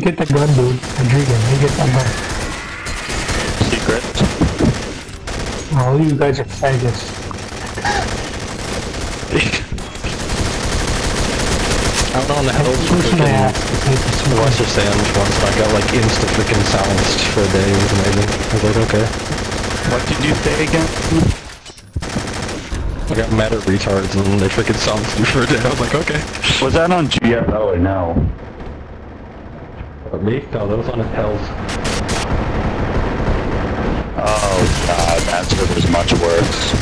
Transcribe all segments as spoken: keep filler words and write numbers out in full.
You get the gun, dude. Rodrigo, you get the gun. Secret. All you guys are faggots. I don't know how the hell freaking Lester Sandwich once, I got like insta freaking silenced for a day with amazing. I was like, okay. What did you say again? I got mad at retards and they freaking silenced me for a day. I was like, okay. Was that on G F L or no? What, me? No, that was on Hell's. Oh god, that server's much worse.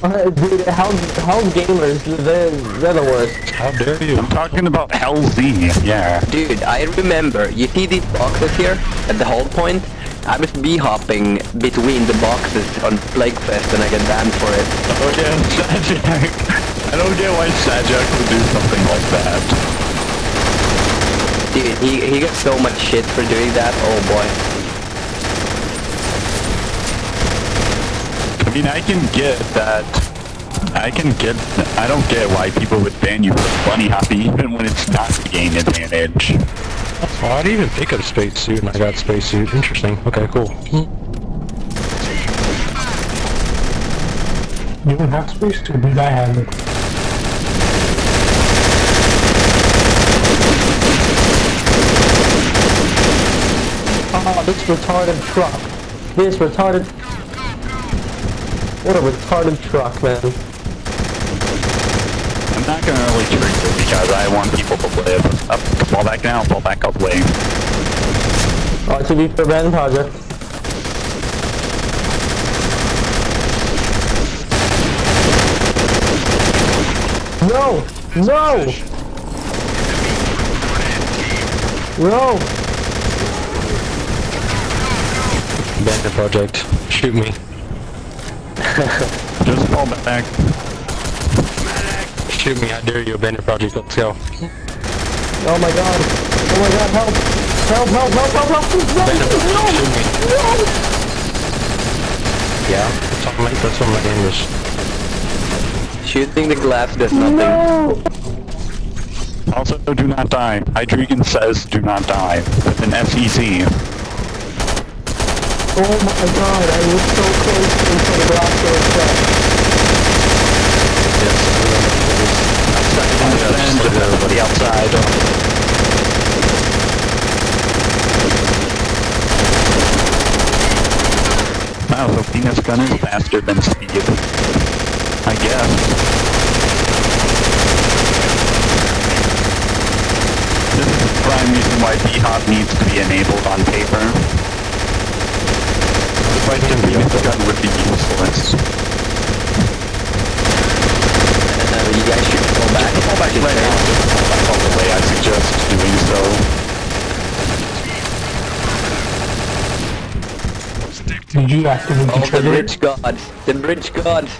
Uh, dude, Hell's, Hell's gamers, they're, they're the worst. How dare you? I'm talking about Hell's Z. Yeah. Dude, I remember, you see these boxes here at the hold point? I was b-hopping between the boxes on Plaguefest and I get banned for it. Oh yeah, Sajak. I don't get why Sajak would do something like that. Dude, he, he got so much shit for doing that, oh boy. I mean, I can get that. I can get... I don't get why people would ban you for bunny hopping even when it's not the game advantage. Oh, I didn't even pick up spacesuit and I got spacesuit. Interesting. Okay, cool. You don't have spacesuit, dude. I have it. Oh, this retarded truck. This retarded... What a retarded truck, man. I'm not gonna really treat it because I want people to live. Up, fall back now, fall back up lane. R T V for Brandon Project. No! No! No! Brandon Project, shoot me. Just fall back. Shoot me, I dare you, Bandit Project, let's go. Oh my god, oh my god, help! Help, help, help, help, help! No, Bandit Project, no, shoot me. No. Yeah, that's what my, that's what my aim is. Shooting the glass does nothing. No. Also, do not die. Hydreigon says do not die. With an S E C. Oh my god, I was so close to the glass door. Yes, I'm just with everybody outside. Wow, the Venus gun is faster than Steve. I guess. This is the prime reason why B-Hop needs to be enabled on paper. Despite the Venus gun would be useless. You guys should fall back. Fall back right now. Fall back all the way. I suggest doing so. Did you activate the trigger? Oh, the bridge gods. The bridge gods.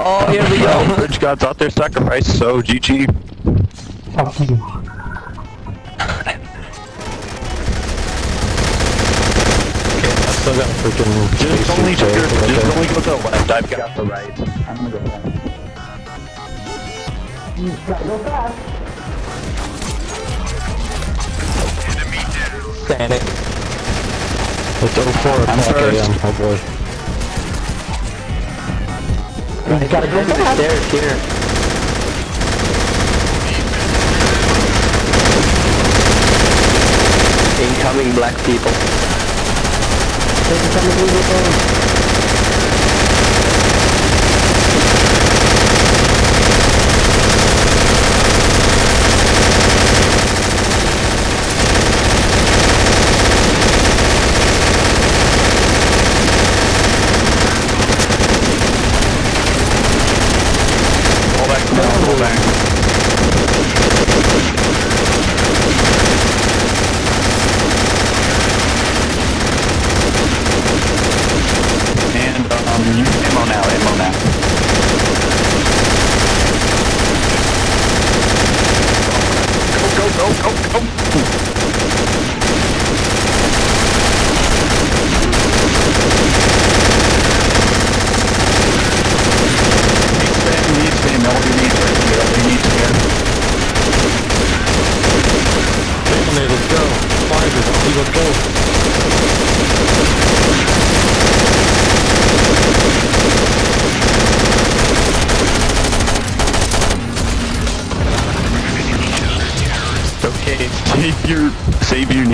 Oh, here we go. The bridge gods out there sacrifice, so G G. Fuck you. Okay, I still got freaking... Just only go to the left. I've got the right. I'm gonna go left. You gotta go fast. Enemy dead. Panic. It's oh four o'clock A M, oh boy. You gotta go fast. There's here. Incoming black people. There's incoming blue people. And um, ammo now, ammo now. Okay, save your, save your